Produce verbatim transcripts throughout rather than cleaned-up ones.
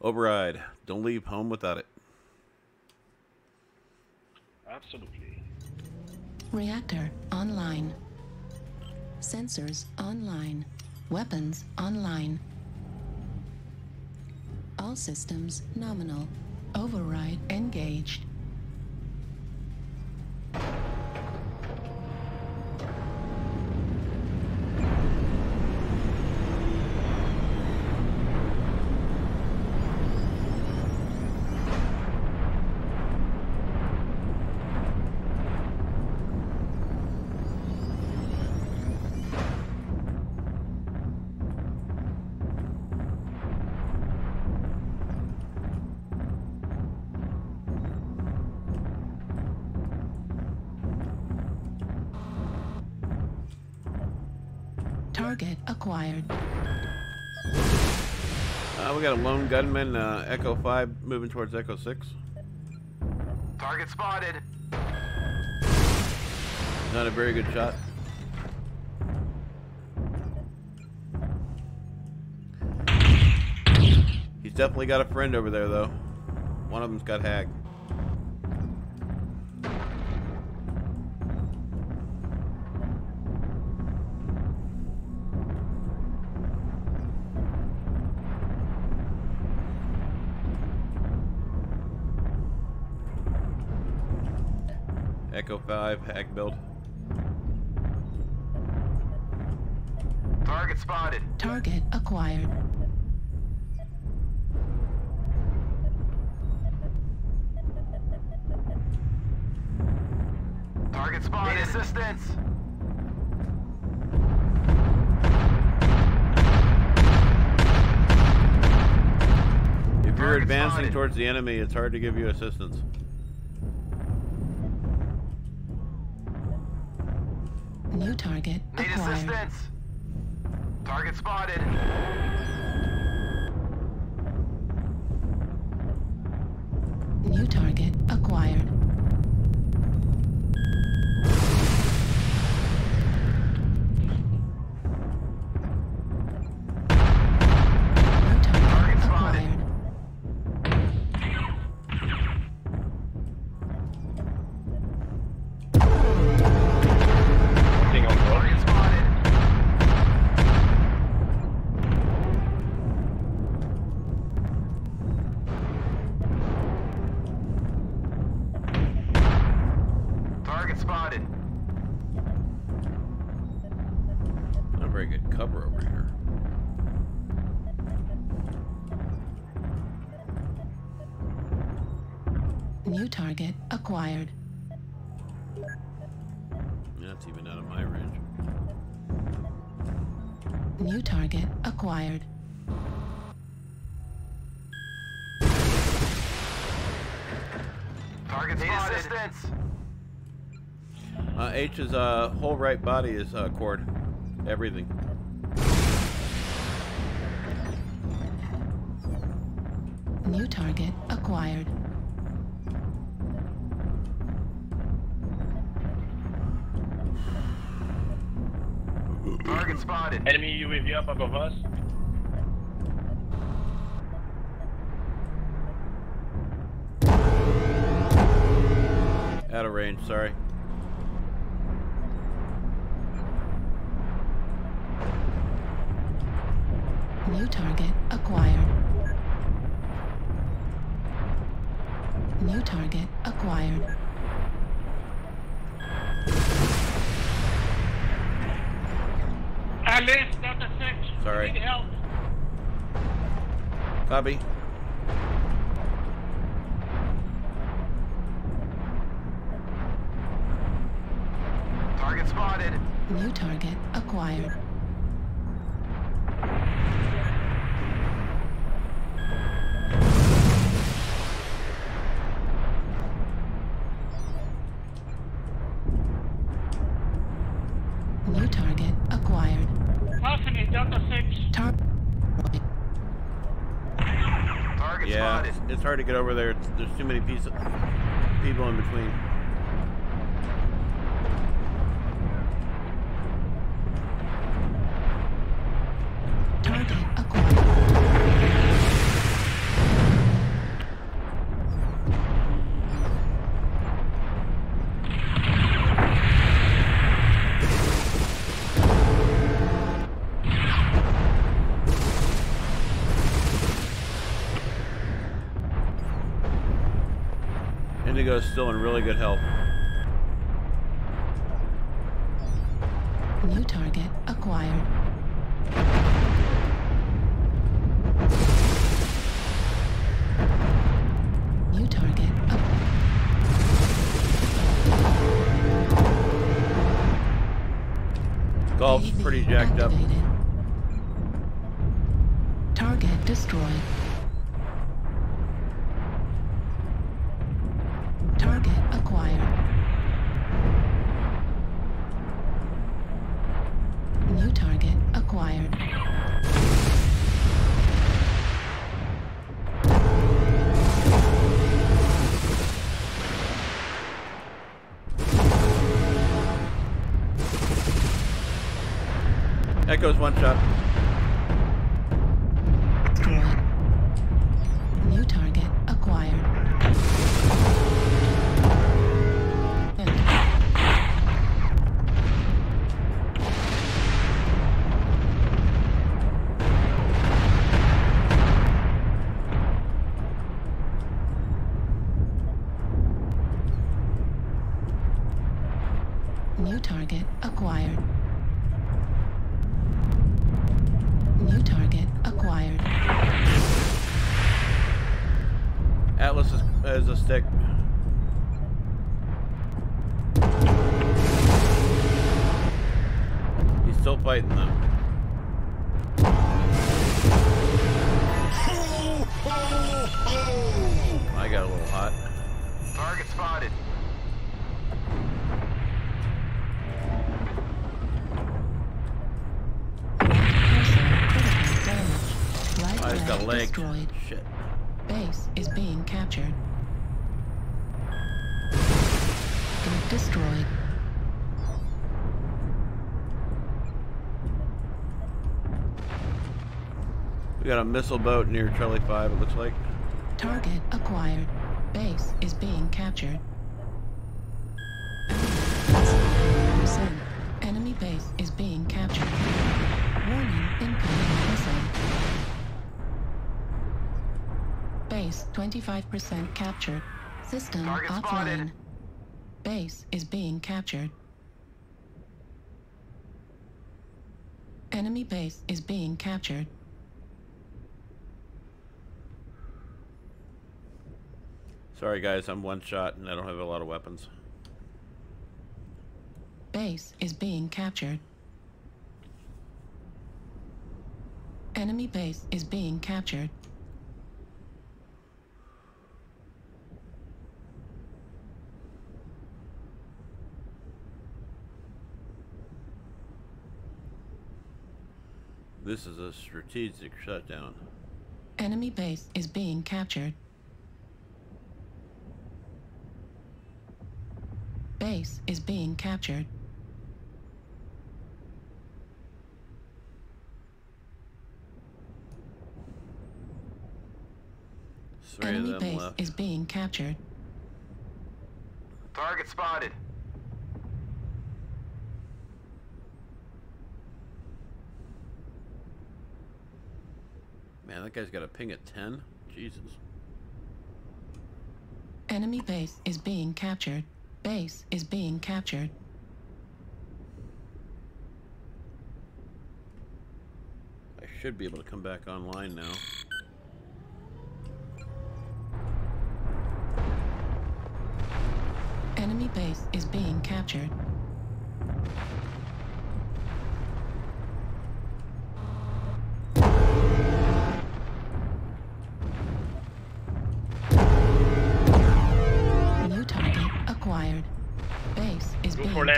Override. Don't leave home without it. Absolutely. Reactor online. Sensors online. Weapons online. All systems nominal. Override engaged. Target acquired. Uh, we got a lone gunman, uh, Echo five, moving towards Echo six. Target spotted. Not a very good shot. He's definitely got a friend over there, though. One of them's got hacked. Echo five, hack build. Target spotted. Target acquired. Target spotted. Need assistance. If you're advancing towards the enemy, it's hard to give you assistance. New target acquired. Need assistance. Target spotted. New target acquired. New target acquired. That's even out of my range. New target acquired. Target assistance. Uh, H's uh, whole right body is uh, cord. Everything. New target acquired. Target spotted. Enemy U A V up above us. Out of range, sorry. New target acquired. New target acquired. I missed, not the six. Sorry. I need help. Copy. Target spotted. New target acquired. New target acquired. Tar target yeah, it's, it's hard to get over there. It's, there's too many pieces, people in between. Target acquired. Wendigo's still in really good health. New target acquired. New target acquired. Golf's pretty jacked up. Target destroyed. Target acquired. New target acquired. Echoes one shot. New target acquired. New target acquired. New target acquired. Atlas is, is a stick. He's still fighting them. I got a little hot. Target spotted. I just got legs. Destroyed. Shit. Base is being captured. Got destroyed. We got a missile boat near Charlie five, it looks like. Target acquired. Base is being captured. Enemy base is being captured. Warning, incoming missile. Base twenty-five percent captured. System target offline. Spotted. Base is being captured. Enemy base is being captured. Sorry guys, I'm one shot and I don't have a lot of weapons. Base is being captured. Enemy base is being captured. This is a strategic shutdown. Enemy base is being captured. Base is being captured. Three Enemy of them base left. Is being captured. Target spotted. Man, that guy's got a ping at ten. Jesus. Enemy base is being captured. Base is being captured. I should be able to come back online now. Enemy base is being captured. Base is being captured.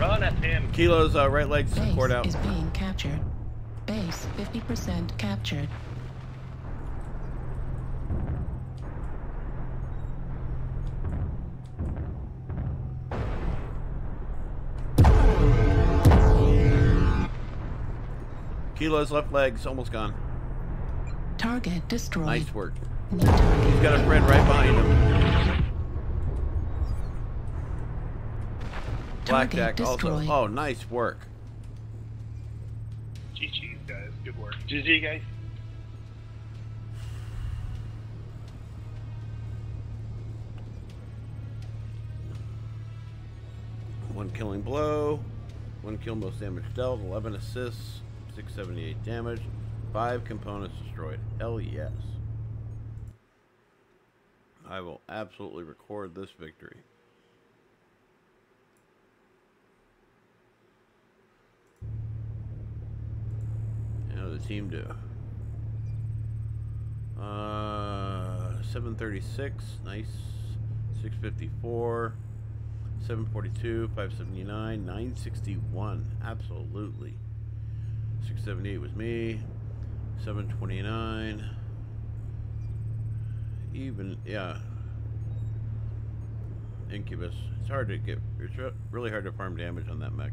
Run at him. Kilo's uh, right leg's cord out. Base is being captured. Base fifty percent captured. Kilo's left leg's almost gone. Target destroyed. Nice work. New target. He's got a friend right behind him. blackjack also. Oh, nice work. G G, guys. Good work. G G, guys. One killing blow. One kill, most damage dealt. eleven assists. six seventy-eight damage. five components destroyed. Hell yes. I will absolutely record this victory. How did the team do? Uh, seven thirty-six. Nice. six fifty-four. seven forty-two, five seventy-nine, nine sixty-one, absolutely. six seventy-eight was me, seven twenty-nine, even, yeah. Incubus, it's hard to get, it's really hard to farm damage on that mech.